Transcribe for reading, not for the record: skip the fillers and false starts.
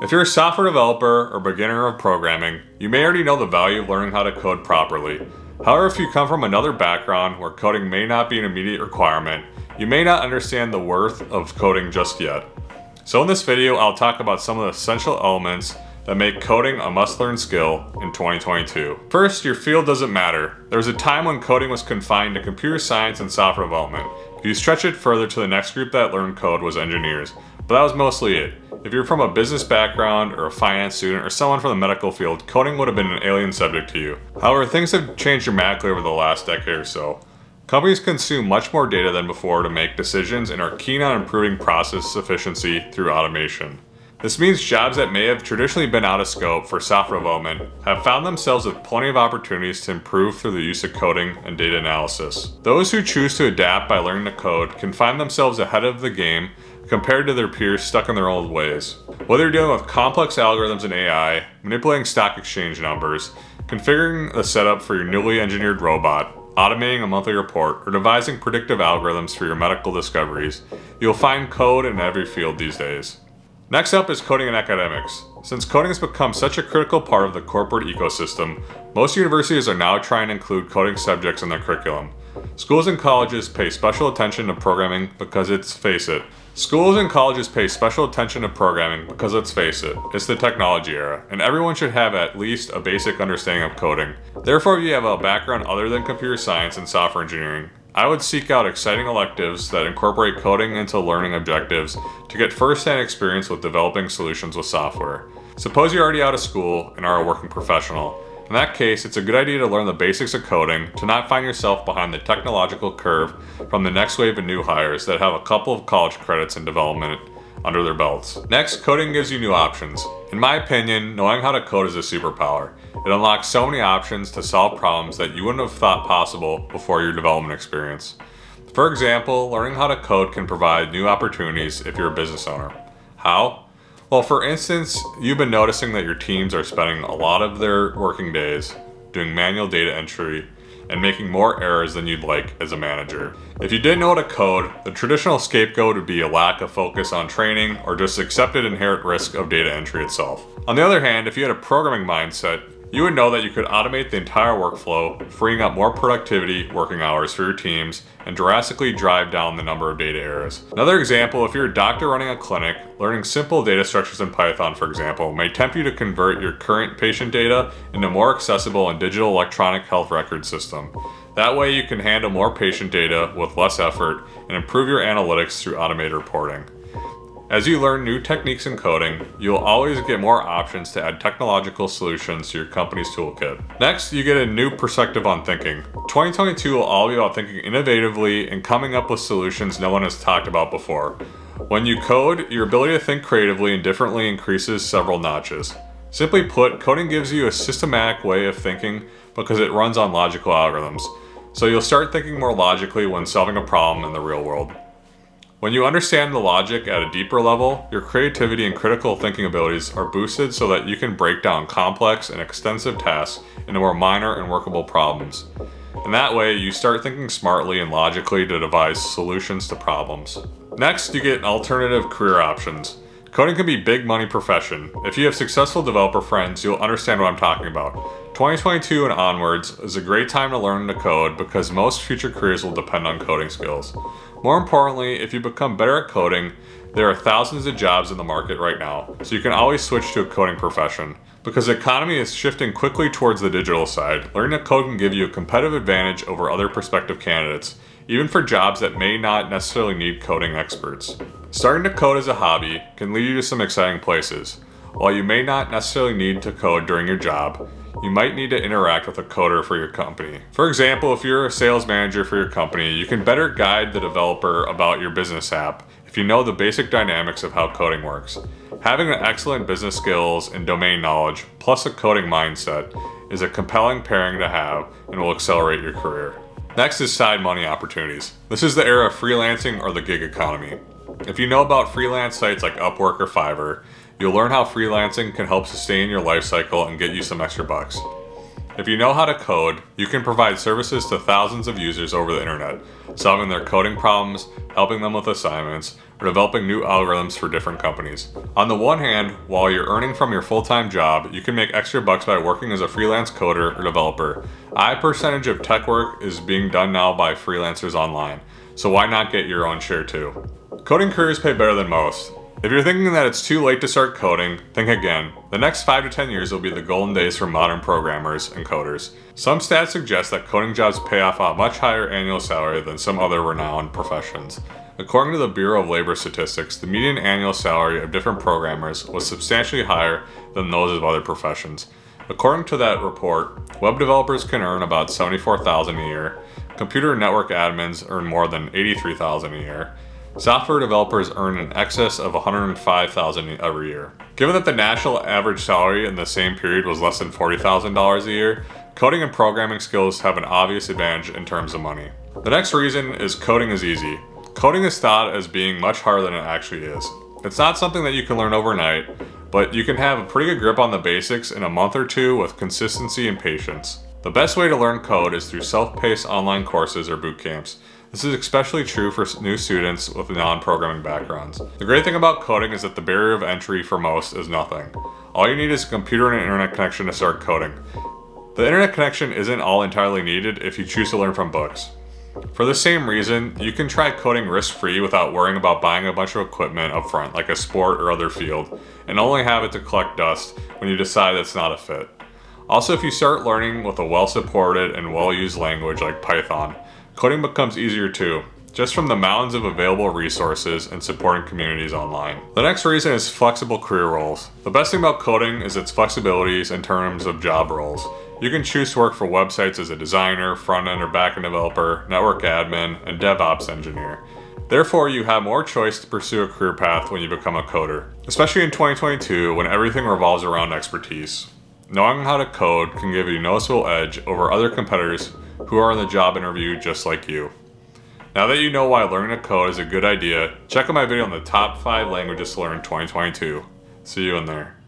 If you're a software developer or beginner of programming, you may already know the value of learning how to code properly. However, if you come from another background where coding may not be an immediate requirement, you may not understand the worth of coding just yet. So in this video, I'll talk about some of the essential elements that make coding a must-learn skill in 2022. First, your field doesn't matter. There was a time when coding was confined to computer science and software development. If you stretch it further to the next group that learned code was engineers, but that was mostly it. If you're from a business background or a finance student or someone from the medical field, coding would have been an alien subject to you. However, things have changed dramatically over the last decade or so. Companies consume much more data than before to make decisions and are keen on improving process efficiency through automation. This means jobs that may have traditionally been out of scope for software development have found themselves with plenty of opportunities to improve through the use of coding and data analysis. Those who choose to adapt by learning to code can find themselves ahead of the game compared to their peers stuck in their old ways. Whether you're dealing with complex algorithms and AI, manipulating stock exchange numbers, configuring the setup for your newly engineered robot, automating a monthly report, or devising predictive algorithms for your medical discoveries, you'll find code in every field these days. Next up is coding in academics. Since coding has become such a critical part of the corporate ecosystem, most universities are now trying to include coding subjects in their curriculum. Schools and colleges pay special attention to programming because let's face it, it's the technology era, and everyone should have at least a basic understanding of coding. Therefore, if you have a background other than computer science and software engineering, I would seek out exciting electives that incorporate coding into learning objectives to get first-hand experience with developing solutions with software. Suppose you're already out of school and are a working professional. In that case, it's a good idea to learn the basics of coding to not find yourself behind the technological curve from the next wave of new hires that have a couple of college credits in development under their belts. Next, coding gives you new options. In my opinion, knowing how to code is a superpower. It unlocks so many options to solve problems that you wouldn't have thought possible before your development experience. For example, learning how to code can provide new opportunities if you're a business owner. How? Well, for instance, you've been noticing that your teams are spending a lot of their working days doing manual data entry and making more errors than you'd like as a manager. If you didn't know how to code, the traditional scapegoat would be a lack of focus on training or just accepted inherent risk of data entry itself. On the other hand, if you had a programming mindset, you would know that you could automate the entire workflow, freeing up more productivity working hours for your teams and drastically drive down the number of data errors. Another example, if you're a doctor running a clinic, learning simple data structures in Python, for example, may tempt you to convert your current patient data into a more accessible and digital electronic health record system. That way you can handle more patient data with less effort and improve your analytics through automated reporting. As you learn new techniques in coding, you'll always get more options to add technological solutions to your company's toolkit. Next, you get a new perspective on thinking. 2022 will all be about thinking innovatively and coming up with solutions no one has talked about before. When you code, your ability to think creatively and differently increases several notches. Simply put, coding gives you a systematic way of thinking because it runs on logical algorithms. So you'll start thinking more logically when solving a problem in the real world. When you understand the logic at a deeper level, your creativity and critical thinking abilities are boosted so that you can break down complex and extensive tasks into more minor and workable problems. In that way, you start thinking smartly and logically to devise solutions to problems. Next, you get alternative career options. Coding can be a big money profession. If you have successful developer friends, you'll understand what I'm talking about. 2022 and onwards is a great time to learn to code because most future careers will depend on coding skills. More importantly, if you become better at coding, there are thousands of jobs in the market right now, so you can always switch to a coding profession. Because the economy is shifting quickly towards the digital side, learning to code can give you a competitive advantage over other prospective candidates, even for jobs that may not necessarily need coding experts. Starting to code as a hobby can lead you to some exciting places. While you may not necessarily need to code during your job, you might need to interact with a coder for your company. For example, if you're a sales manager for your company, you can better guide the developer about your business app if you know the basic dynamics of how coding works. Having excellent business skills and domain knowledge, plus a coding mindset, is a compelling pairing to have and will accelerate your career. Next is side money opportunities. This is the era of freelancing or the gig economy. If you know about freelance sites like Upwork or Fiverr, you'll learn how freelancing can help sustain your life cycle and get you some extra bucks. If you know how to code, you can provide services to thousands of users over the internet, solving their coding problems, helping them with assignments, or developing new algorithms for different companies. On the one hand, while you're earning from your full-time job, you can make extra bucks by working as a freelance coder or developer. A high percentage of tech work is being done now by freelancers online, so why not get your own share too? Coding careers pay better than most. If you're thinking that it's too late to start coding, think again. The next 5 to 10 years will be the golden days for modern programmers and coders. Some stats suggest that coding jobs pay off a much higher annual salary than some other renowned professions. According to the Bureau of Labor Statistics, the median annual salary of different programmers was substantially higher than those of other professions. According to that report, web developers can earn about $74,000 a year, computer network admins earn more than $83,000 a year, software developers earn in excess of $105,000 every year. Given that the national average salary in the same period was less than $40,000 a year, coding and programming skills have an obvious advantage in terms of money. The next reason is coding is easy. Coding is thought as being much harder than it actually is. It's not something that you can learn overnight, but you can have a pretty good grip on the basics in a month or two with consistency and patience. The best way to learn code is through self-paced online courses or boot camps. This is especially true for new students with non-programming backgrounds. The great thing about coding is that the barrier of entry for most is nothing. All you need is a computer and an internet connection to start coding. The internet connection isn't all entirely needed if you choose to learn from books. For the same reason, you can try coding risk-free without worrying about buying a bunch of equipment up front, like a sport or other field, and only have it to collect dust when you decide that's not a fit. Also, if you start learning with a well-supported and well-used language like Python, coding becomes easier too, just from the mountains of available resources and supporting communities online. The next reason is flexible career roles. The best thing about coding is its flexibilities in terms of job roles. You can choose to work for websites as a designer, front-end or back-end developer, network admin, and DevOps engineer. Therefore, you have more choice to pursue a career path when you become a coder, especially in 2022 when everything revolves around expertise. Knowing how to code can give you a noticeable edge over other competitors who are in the job interview just like you. Now that you know why learning to code is a good idea, check out my video on the top 5 languages to learn in 2022. See you in there.